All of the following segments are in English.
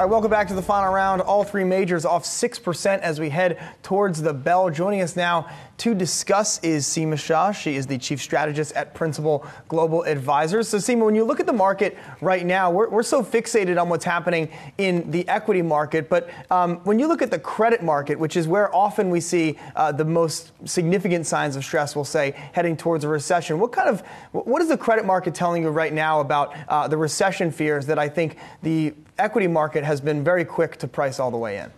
All right, welcome back to the final round. All three majors off 6% as we head towards the bell. Joining us now to discuss is Seema Shah. She is the chief strategist at Principal Global Investors. So Seema, when you look at the market right now, we're so fixated on what's happening in the equity market. But when you look at the credit market, which is where often we see the most significant signs of stress, we'll say, heading towards a recession, what is the credit market telling you right now about the recession fears that I think the equity market has been very quick to price all the way in?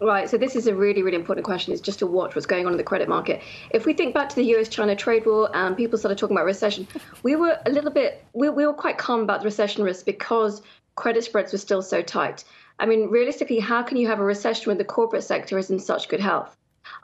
Right, so this is a really, really important question. It's just to watch what's going on in the credit market. If we think back to the US-China trade war and people started talking about recession, we were a little bit, we were quite calm about the recession risk because credit spreads were still so tight. I mean, realistically, how can you have a recession when the corporate sector is in such good health?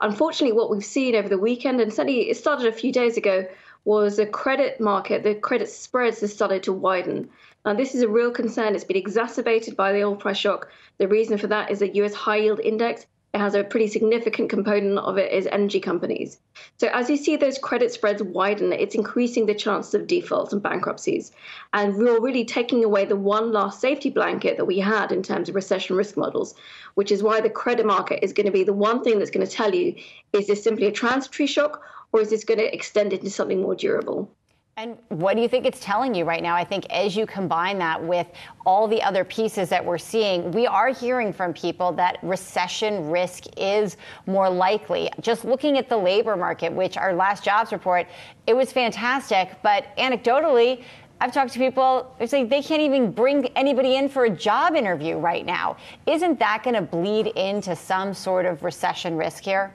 Unfortunately, what we've seen over the weekend, and certainly it started a few days ago, was the credit market, the credit spreads have started to widen. And this is a real concern. It's been exacerbated by the oil price shock. The reason for that is the US high yield index. It has a pretty significant component of it is energy companies. So as you see those credit spreads widen, it's increasing the chances of defaults and bankruptcies. And we're really taking away the one last safety blanket that we had in terms of recession risk models, which is why the credit market is going to be the one thing that's going to tell you, is this simply a transitory shock, or is this going to extend into something more durable? And what do you think it's telling you right now? I think as you combine that with all the other pieces that we're seeing, we are hearing from people that recession risk is more likely. Just looking at the labor market, which our last jobs report, it was fantastic. But anecdotally, I've talked to people who say they can't even bring anybody in for a job interview right now. Isn't that going to bleed into some sort of recession risk here?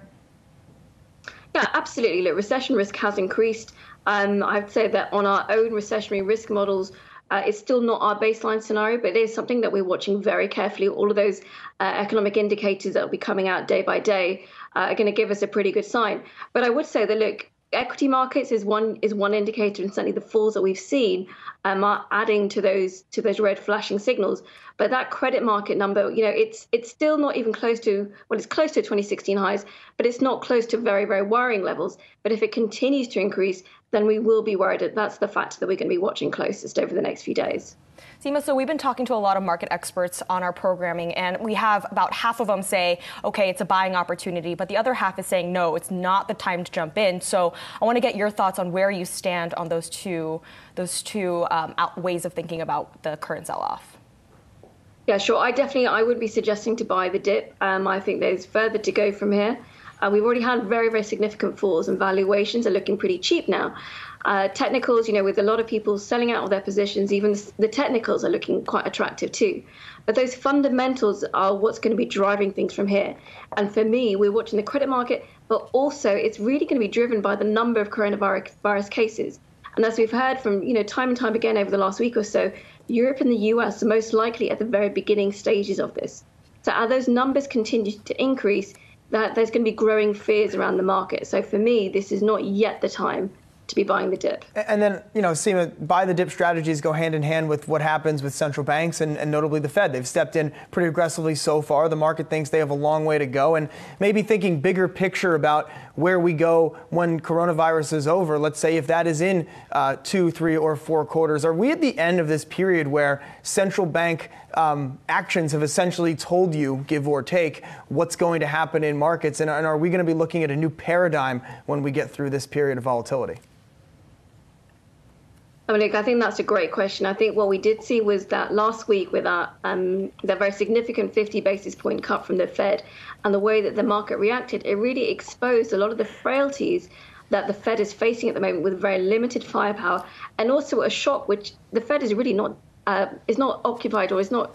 Yeah, absolutely. Look, recession risk has increased. I'd say that on our own recessionary risk models, it's still not our baseline scenario, but it is something that we're watching very carefully. All of those economic indicators that will be coming out day by day are going to give us a pretty good sign. But I would say that, look, equity markets is one indicator, and certainly the falls that we've seen are adding to those red flashing signals. But that credit market number, you know, it's still not even close to, well, it's close to 2016 highs, but it's not close to very, very worrying levels. But if it continues to increase, then we will be worried. That's the factor that we're going to be watching closest over the next few days. Seema, so we've been talking to a lot of market experts on our programming, and we have about half of them say, okay, it's a buying opportunity, but the other half is saying, no, it's not the time to jump in. So I want to get your thoughts on where you stand on those two ways of thinking about the current sell-off. Yeah, sure. I would be suggesting to buy the dip. I think there's further to go from here. We've already had very, very significant falls, and valuations are looking pretty cheap now. Technicals, you know, with a lot of people selling out of their positions, even the technicals are looking quite attractive too. But those fundamentals are what's going to be driving things from here. And for me, we're watching the credit market, but also it's really going to be driven by the number of coronavirus cases. And as we've heard from, you know, time and time again over the last week or so, Europe and the US are most likely at the very beginning stages of this. So as those numbers continue to increase, that there's going to be growing fears around the market. So for me, this is not yet the time to be buying the dip. And then, you know, Seema, buy the dip strategies go hand in hand with what happens with central banks and notably the Fed. They've stepped in pretty aggressively so far. The market thinks they have a long way to go, and maybe thinking bigger picture about where we go when coronavirus is over. Let's say if that is in 2, 3, or 4 quarters, are we at the end of this period where central bank actions have essentially told you, give or take, what's going to happen in markets? And are we going to be looking at a new paradigm when we get through this period of volatility? I mean, look, I think that's a great question. I think what we did see was that last week with that very significant 50 basis point cut from the Fed and the way that the market reacted, it really exposed a lot of the frailties that the Fed is facing at the moment with very limited firepower, and also a shock which the Fed is really not is not occupied, or it's not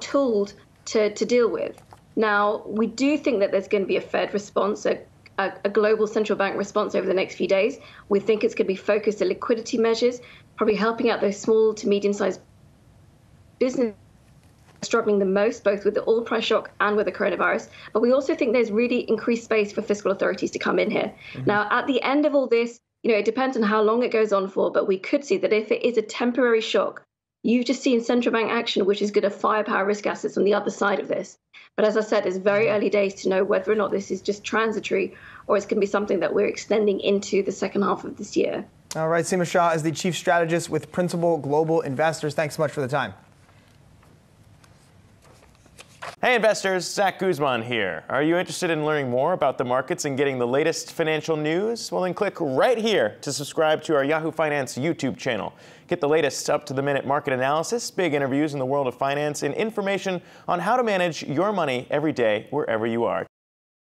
tooled to deal with. Now, we do think that there's going to be a Fed response, a global central bank response over the next few days. We think it's going to be focused on liquidity measures, probably helping out those small to medium-sized businesses struggling the most, both with the oil price shock and with the coronavirus. But we also think there's really increased space for fiscal authorities to come in here. Mm-hmm. Now, at the end of all this, you know, it depends on how long it goes on for, but we could see that if it is a temporary shock, you've just seen central bank action, which is good at firepower risk assets on the other side of this. But as I said, it's very early days to know whether or not this is just transitory or it's going to be something that we're extending into the second half of this year. All right, Seema Shah is the chief strategist with Principal Global Investors. Thanks so much for the time. Hey investors, Zach Guzman here. Are you interested in learning more about the markets and getting the latest financial news? Well, then click right here to subscribe to our Yahoo Finance YouTube channel. Get the latest up-to-the-minute market analysis, big interviews in the world of finance, and information on how to manage your money every day wherever you are.